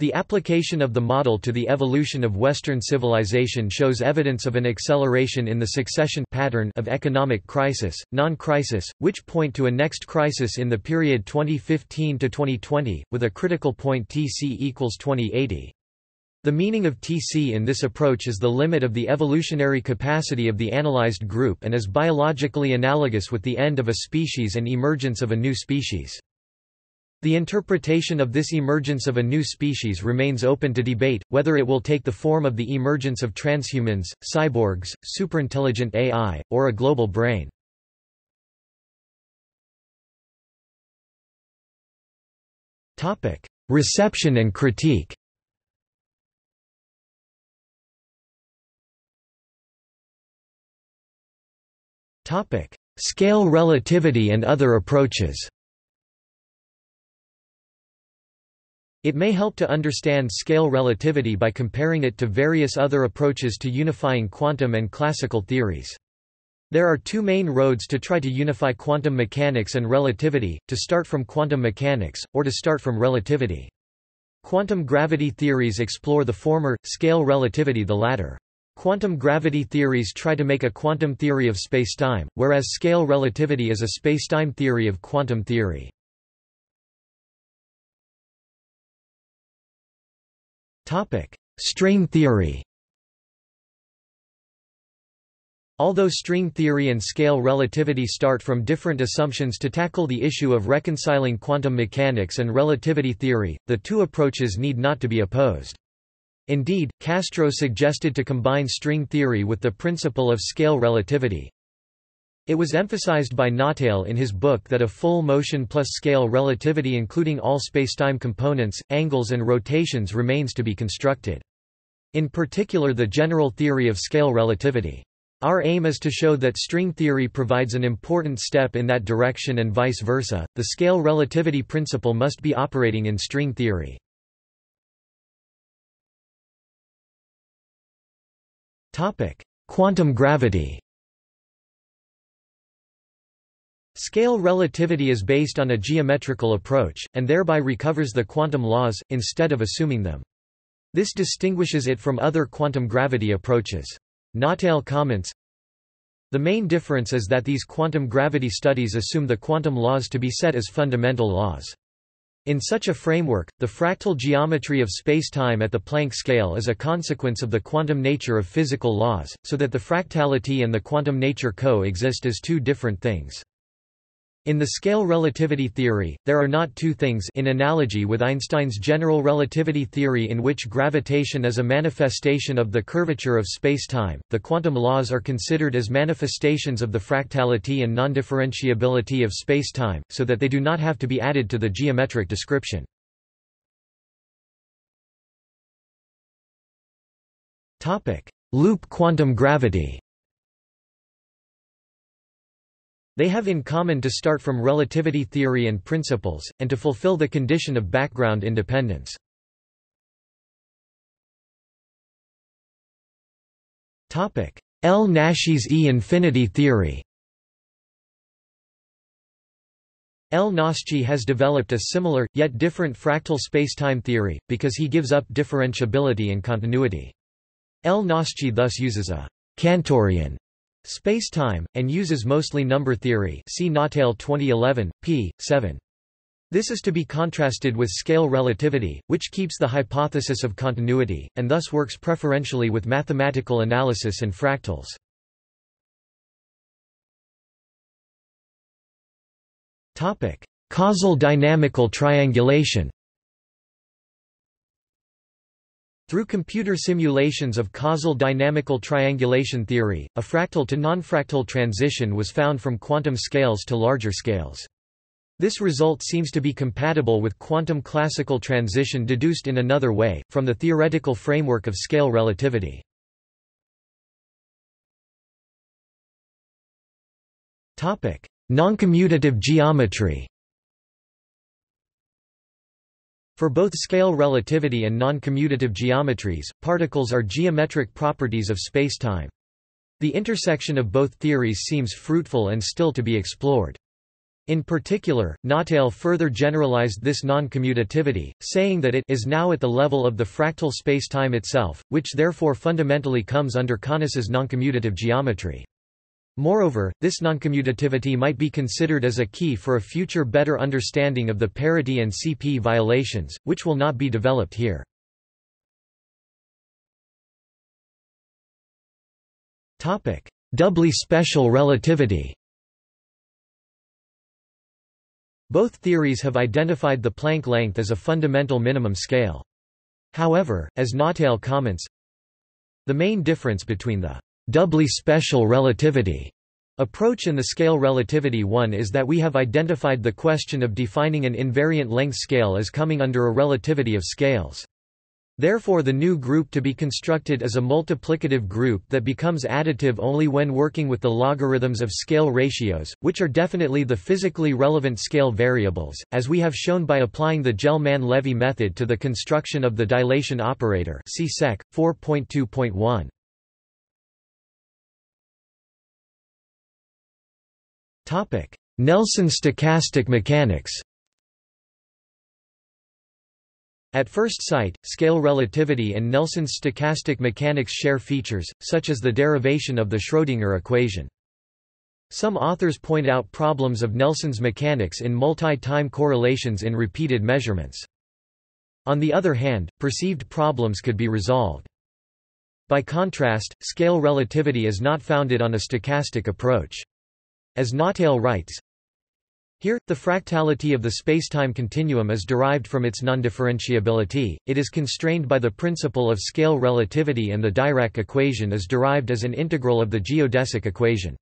The application of the model to the evolution of Western civilization shows evidence of an acceleration in the succession pattern of economic crisis, non-crisis, which point to a next crisis in the period twenty fifteen to twenty twenty, with a critical point T C equals twenty eighty. The meaning of T C in this approach is the limit of the evolutionary capacity of the analyzed group and is biologically analogous with the end of a species and emergence of a new species. The interpretation of this emergence of a new species remains open to debate, whether it will take the form of the emergence of transhumans, cyborgs, superintelligent A I, or a global brain. Reception and critique. Scale relativity and other approaches. It may help to understand scale relativity by comparing it to various other approaches to unifying quantum and classical theories. There are two main roads to try to unify quantum mechanics and relativity: to start from quantum mechanics, or to start from relativity. Quantum gravity theories explore the former, scale relativity the latter. Quantum gravity theories try to make a quantum theory of spacetime, whereas scale relativity is a spacetime theory of quantum theory. String theory. Although string theory and scale relativity start from different assumptions to tackle the issue of reconciling quantum mechanics and relativity theory, the two approaches need not to be opposed. Indeed, Castro suggested to combine string theory with the principle of scale relativity. It was emphasized by Nottale in his book that a full motion plus scale relativity including all spacetime components, angles and rotations remains to be constructed. In particular the general theory of scale relativity. Our aim is to show that string theory provides an important step in that direction and vice versa. The scale relativity principle must be operating in string theory. Quantum gravity. Scale relativity is based on a geometrical approach, and thereby recovers the quantum laws, instead of assuming them. This distinguishes it from other quantum gravity approaches. Nottale comments, "The main difference is that these quantum gravity studies assume the quantum laws to be set as fundamental laws. In such a framework, the fractal geometry of spacetime at the Planck scale is a consequence of the quantum nature of physical laws, so that the fractality and the quantum nature co-exist as two different things. In the scale relativity theory, there are not two things, in analogy with Einstein's general relativity theory in which gravitation is a manifestation of the curvature of spacetime. The quantum laws are considered as manifestations of the fractality and non-differentiability of spacetime, so that they do not have to be added to the geometric description." Topic: Loop quantum gravity. They have in common to start from relativity theory and principles, and to fulfill the condition of background independence. El Naschie's E-infinity theory. El Naschie has developed a similar, yet different fractal spacetime theory, because he gives up differentiability and continuity. El Naschie thus uses a Cantorian spacetime, and uses mostly number theory. See Nottale twenty eleven, p seven. This is to be contrasted with scale relativity, which keeps the hypothesis of continuity, and thus works preferentially with mathematical analysis and fractals. Causal dynamical triangulation. Through computer simulations of causal dynamical triangulation theory, a fractal to non-fractal transition was found from quantum scales to larger scales. This result seems to be compatible with quantum classical transition deduced in another way, from the theoretical framework of scale relativity. Noncommutative geometry. For both scale relativity and noncommutative geometries, particles are geometric properties of spacetime. The intersection of both theories seems fruitful and still to be explored. In particular, Nottale further generalized this noncommutativity, saying that it is now at the level of the fractal spacetime itself, which therefore fundamentally comes under Conis's noncommutative geometry. Moreover, this noncommutativity might be considered as a key for a future better understanding of the parity and C P violations, which will not be developed here. Topic: Doubly special relativity. Both theories have identified the Planck length as a fundamental minimum scale. However, as Nottale comments, the main difference between the doubly special relativity approach in the scale relativity one is that we have identified the question of defining an invariant length scale as coming under a relativity of scales. Therefore the new group to be constructed is a multiplicative group that becomes additive only when working with the logarithms of scale ratios, which are definitely the physically relevant scale variables, as we have shown by applying the Gell-Mann-Levy method to the construction of the dilation operator. See Sec. four point two point one. Nelson stochastic mechanics. At first sight, scale relativity and Nelson's stochastic mechanics share features, such as the derivation of the Schrödinger equation. Some authors point out problems of Nelson's mechanics in multi-time correlations in repeated measurements. On the other hand, perceived problems could be resolved. By contrast, scale relativity is not founded on a stochastic approach. As Nottale writes, here, the fractality of the spacetime continuum is derived from its non-differentiability, it is constrained by the principle of scale relativity, and the Dirac equation is derived as an integral of the geodesic equation.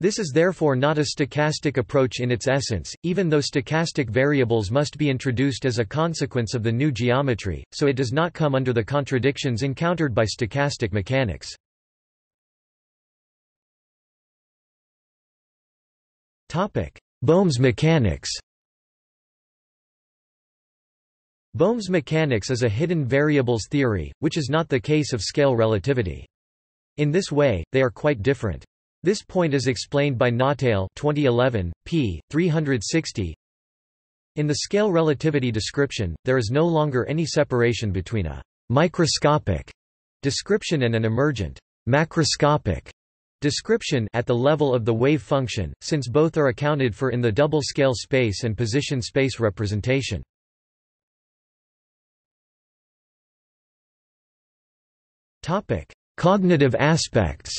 This is therefore not a stochastic approach in its essence, even though stochastic variables must be introduced as a consequence of the new geometry, so it does not come under the contradictions encountered by stochastic mechanics. Bohm's mechanics. Bohm's mechanics is a hidden variables theory, which is not the case of scale relativity. In this way, they are quite different. This point is explained by Nottale, twenty eleven, p. three hundred sixty. In the scale relativity description, there is no longer any separation between a microscopic description and an emergent macroscopic description at the level of the wave function, since both are accounted for in the double-scale space and position space representation. Topic: Cognitive aspects.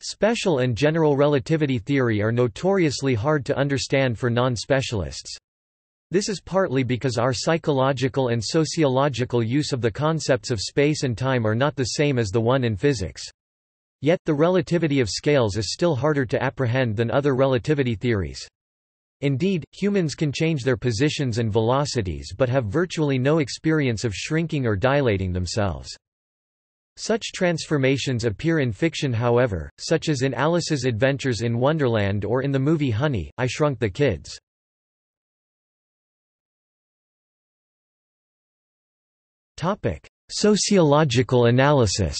Special and general relativity theory are notoriously hard to understand for non-specialists. This is partly because our psychological and sociological use of the concepts of space and time are not the same as the one in physics. Yet, the relativity of scales is still harder to apprehend than other relativity theories. Indeed, humans can change their positions and velocities but have virtually no experience of shrinking or dilating themselves. Such transformations appear in fiction, however, such as in Alice's Adventures in Wonderland or in the movie Honey, I Shrunk the Kids. Sociological analysis.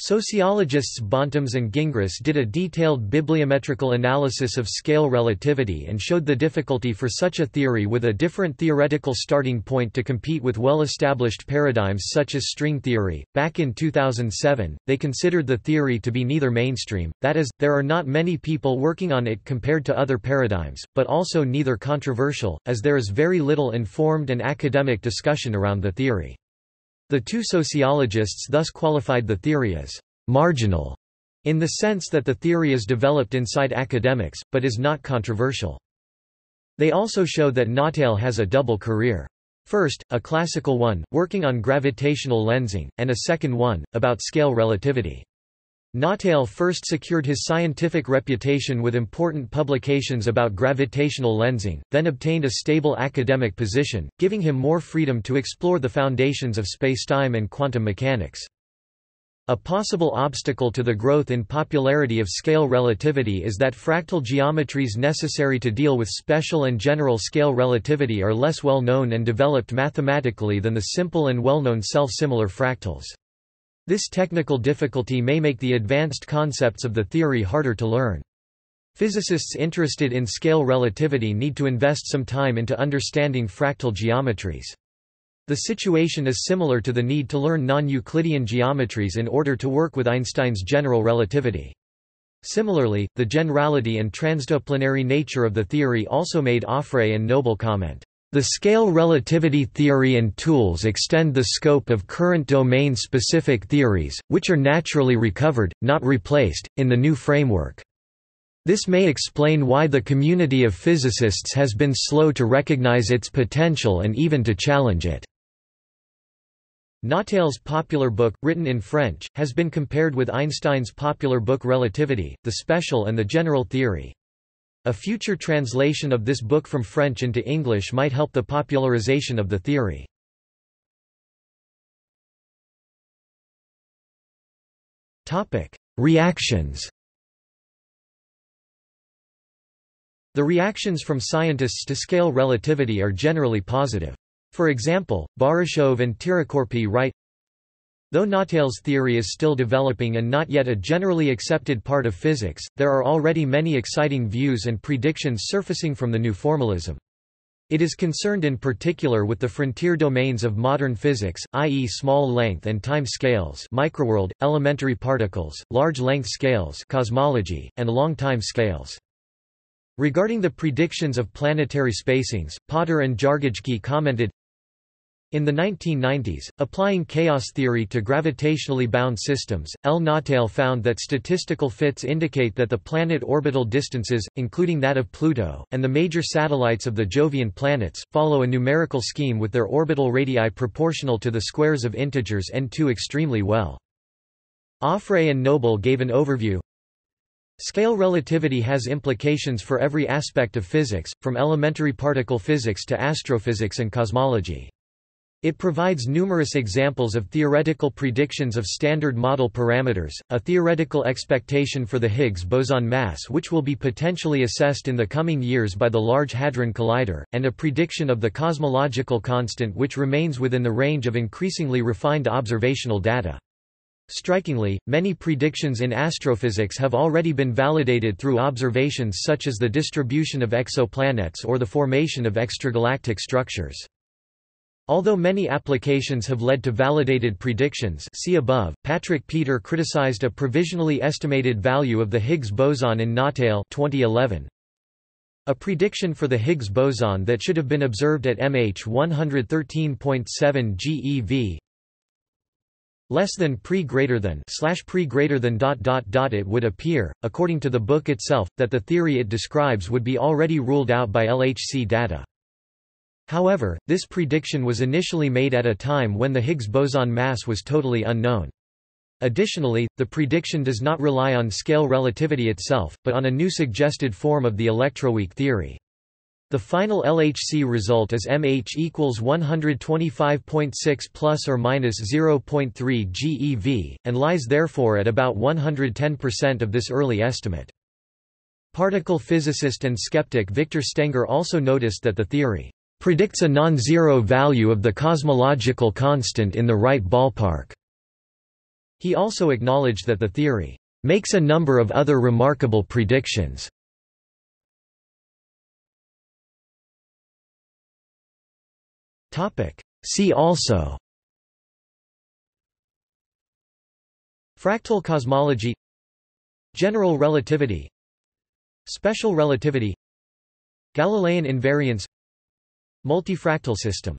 Sociologists Bontemps and Gingras did a detailed bibliometrical analysis of scale relativity and showed the difficulty for such a theory with a different theoretical starting point to compete with well-established paradigms such as string theory. Back in two thousand seven, they considered the theory to be neither mainstream, that is, there are not many people working on it compared to other paradigms, but also neither controversial, as there is very little informed and academic discussion around the theory. The two sociologists thus qualified the theory as marginal, in the sense that the theory is developed inside academics, but is not controversial. They also show that Nottale has a double career. First, a classical one, working on gravitational lensing, and a second one, about scale relativity. Nottale first secured his scientific reputation with important publications about gravitational lensing, then obtained a stable academic position, giving him more freedom to explore the foundations of spacetime and quantum mechanics. A possible obstacle to the growth in popularity of scale relativity is that fractal geometries necessary to deal with special and general scale relativity are less well known and developed mathematically than the simple and well-known self-similar fractals. This technical difficulty may make the advanced concepts of the theory harder to learn. Physicists interested in scale relativity need to invest some time into understanding fractal geometries. The situation is similar to the need to learn non-Euclidean geometries in order to work with Einstein's general relativity. Similarly, the generality and transdisciplinary nature of the theory also made Auffray and Noble comment. The scale relativity theory and tools extend the scope of current domain-specific theories, which are naturally recovered, not replaced, in the new framework. This may explain why the community of physicists has been slow to recognize its potential and even to challenge it. Nottale's popular book, written in French, has been compared with Einstein's popular book Relativity, the Special and the General Theory. A future translation of this book from French into English might help the popularization of the theory. Reactions. The reactions from scientists to scale relativity are generally positive. For example, Baryshev and Teerikorpi write, Though Nottale's theory is still developing and not yet a generally accepted part of physics, there are already many exciting views and predictions surfacing from the new formalism. It is concerned in particular with the frontier domains of modern physics, that is small length and time scales, microworld, elementary particles, large length scales, cosmology, and long time scales. Regarding the predictions of planetary spacings, Potter and Jargajki commented, in the nineteen nineties, applying chaos theory to gravitationally bound systems, El Naschie found that statistical fits indicate that the planet orbital distances, including that of Pluto, and the major satellites of the Jovian planets, follow a numerical scheme with their orbital radii proportional to the squares of integers N two extremely well. Auffray and Noble gave an overview. Scale relativity has implications for every aspect of physics, from elementary particle physics to astrophysics and cosmology. It provides numerous examples of theoretical predictions of standard model parameters, a theoretical expectation for the Higgs boson mass which will be potentially assessed in the coming years by the Large Hadron Collider, and a prediction of the cosmological constant which remains within the range of increasingly refined observational data. Strikingly, many predictions in astrophysics have already been validated through observations such as the distribution of exoplanets or the formation of extragalactic structures. Although many applications have led to validated predictions, see above, Patrick Peter criticized a provisionally estimated value of the Higgs boson in Nottale twenty eleven. A prediction for the Higgs boson that should have been observed at M H one thirteen point seven GeV less than pre greater than slash pre greater than dot dot dot. It would appear, according to the book itself, that the theory it describes would be already ruled out by L H C data. However, this prediction was initially made at a time when the Higgs boson mass was totally unknown. Additionally, the prediction does not rely on scale relativity itself, but on a new suggested form of the electroweak theory. The final L H C result is M H equals one twenty-five point six plus or minus zero point three G e V, and lies therefore at about one hundred ten percent of this early estimate. Particle physicist and skeptic Victor Stenger also noticed that the theory predicts a non-zero value of the cosmological constant in the right ballpark. He also acknowledged that the theory makes a number of other remarkable predictions. Topic: See also fractal cosmology, general relativity, special relativity, Galilean invariance, multifractal system.